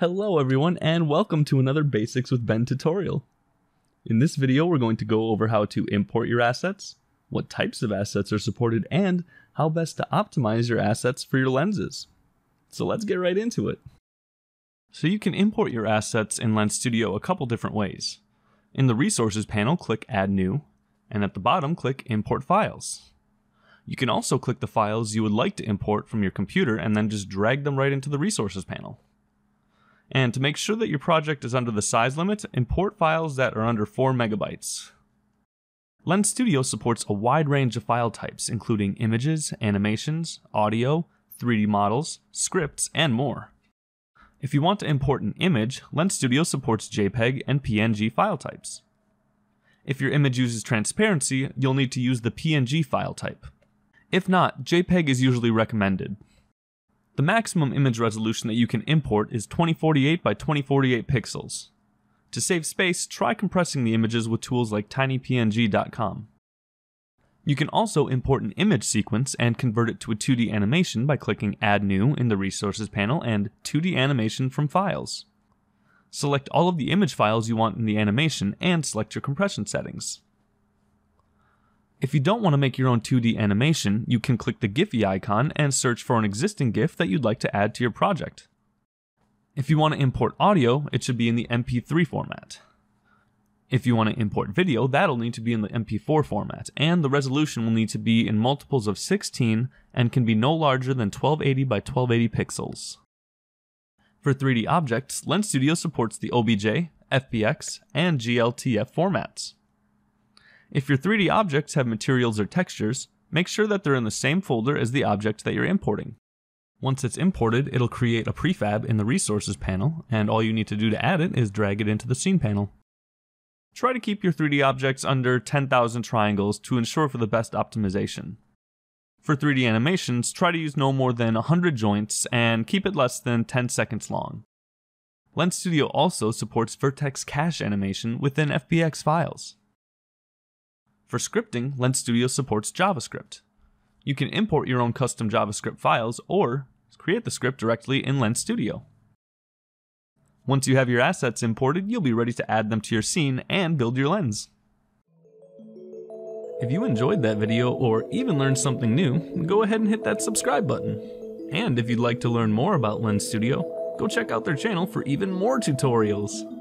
Hello everyone, and welcome to another Basics with Ben tutorial. In this video, we're going to go over how to import your assets, what types of assets are supported, and how best to optimize your assets for your lenses. So let's get right into it. So you can import your assets in Lens Studio a couple different ways. In the Resources panel, click Add New, and at the bottom, click Import Files. You can also click the files you would like to import from your computer and then just drag them right into the Resources panel. And to make sure that your project is under the size limit, import files that are under 4 megabytes. Lens Studio supports a wide range of file types, including images, animations, audio, 3D models, scripts, and more. If you want to import an image, Lens Studio supports JPEG and PNG file types. If your image uses transparency, you'll need to use the PNG file type. If not, JPEG is usually recommended. The maximum image resolution that you can import is 2048 by 2048 pixels. To save space, try compressing the images with tools like tinypng.com. You can also import an image sequence and convert it to a 2D animation by clicking Add New in the Resources panel and 2D Animation from Files. Select all of the image files you want in the animation and select your compression settings. If you don't want to make your own 2D animation, you can click the Giphy icon and search for an existing GIF that you'd like to add to your project. If you want to import audio, it should be in the MP3 format. If you want to import video, that'll need to be in the MP4 format, and the resolution will need to be in multiples of 16 and can be no larger than 1280 by 1280 pixels. For 3D objects, Lens Studio supports the OBJ, FBX, and GLTF formats. If your 3D objects have materials or textures, make sure that they're in the same folder as the object that you're importing. Once it's imported, it'll create a prefab in the Resources panel, and all you need to do to add it is drag it into the Scene panel. Try to keep your 3D objects under 10,000 triangles to ensure for the best optimization. For 3D animations, try to use no more than 100 joints and keep it less than 10 seconds long. Lens Studio also supports vertex cache animation within FBX files. For scripting, Lens Studio supports JavaScript. You can import your own custom JavaScript files or create the script directly in Lens Studio. Once you have your assets imported, you'll be ready to add them to your scene and build your lens. If you enjoyed that video or even learned something new, go ahead and hit that subscribe button. And if you'd like to learn more about Lens Studio, go check out their channel for even more tutorials.